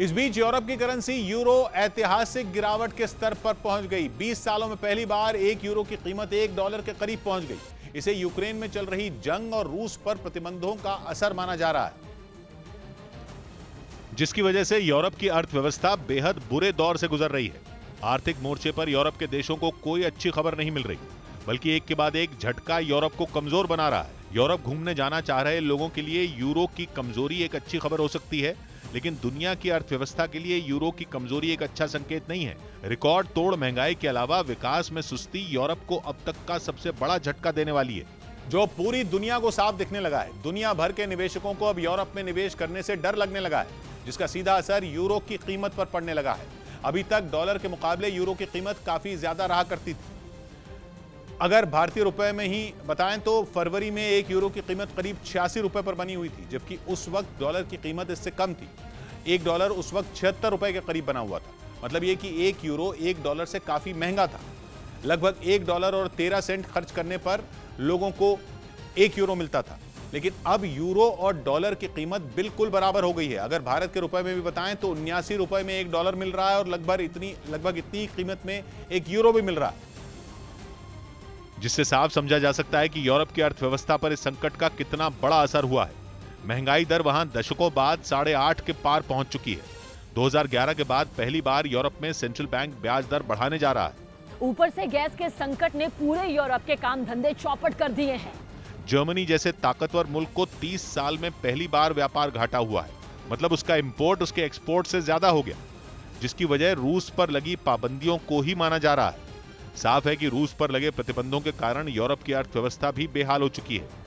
इस बीच यूरोप की करेंसी यूरो ऐतिहासिक गिरावट के स्तर पर पहुंच गई। 20 सालों में पहली बार 1 यूरो की कीमत 1 डॉलर के करीब पहुंच गई। इसे यूक्रेन में चल रही जंग और रूस पर प्रतिबंधों का असर माना जा रहा है, जिसकी वजह से यूरोप की अर्थव्यवस्था बेहद बुरे दौर से गुजर रही है। आर्थिक मोर्चे पर यूरोप के देशों को कोई अच्छी खबर नहीं मिल रही, बल्कि एक के बाद एक झटका यूरोप को कमजोर बना रहा है। यूरोप घूमने जाना चाह रहे लोगों के लिए यूरो की कमजोरी एक अच्छी खबर हो सकती है, लेकिन दुनिया की अर्थव्यवस्था के लिए यूरो की कमजोरी एक अच्छा संकेत नहीं है। रिकॉर्ड तोड़ महंगाई के अलावा विकास में सुस्ती यूरोप को अब तक का सबसे बड़ा झटका देने वाली है, जो पूरी दुनिया को साफ दिखने लगा है। दुनिया भर के निवेशकों को अब यूरोप में निवेश करने से डर लगने लगा है, जिसका सीधा असर यूरो की कीमत पर पड़ने लगा है। अभी तक डॉलर के मुकाबले यूरो की कीमत काफी ज्यादा रहा करती थी। अगर भारतीय रुपए में ही बताएं तो फरवरी में 1 यूरो की कीमत करीब 86 रुपए पर बनी हुई थी, जबकि उस वक्त डॉलर की कीमत इससे कम थी। 1 डॉलर उस वक्त 76 रुपए के करीब बना हुआ था। मतलब ये कि 1 यूरो 1 डॉलर से काफ़ी महंगा था। लगभग 1 डॉलर और 13 सेंट खर्च करने पर लोगों को 1 यूरो मिलता था। लेकिन अब यूरो और डॉलर की कीमत बिल्कुल बराबर हो गई है। अगर भारत के रुपए में भी बताएं तो 79 रुपए में 1 डॉलर मिल रहा है और लगभग इतनी कीमत में 1 यूरो भी मिल रहा है, जिससे साफ समझा जा सकता है कि यूरोप की अर्थव्यवस्था पर इस संकट का कितना बड़ा असर हुआ है। महंगाई दर वहां दशकों बाद 8.5 के पार पहुंच चुकी है। 2011 के बाद पहली बार यूरोप में सेंट्रल बैंक ब्याज दर बढ़ाने जा रहा है। ऊपर से गैस के संकट ने पूरे यूरोप के काम धंधे चौपट कर दिए हैं। जर्मनी जैसे ताकतवर मुल्क को 30 साल में पहली बार व्यापार घाटा हुआ है। मतलब उसका इम्पोर्ट उसके एक्सपोर्ट से ज्यादा हो गया, जिसकी वजह रूस पर लगी पाबंदियों को ही माना जा रहा है। साफ है कि रूस पर लगे प्रतिबंधों के कारण यूरोप की अर्थव्यवस्था भी बेहाल हो चुकी है।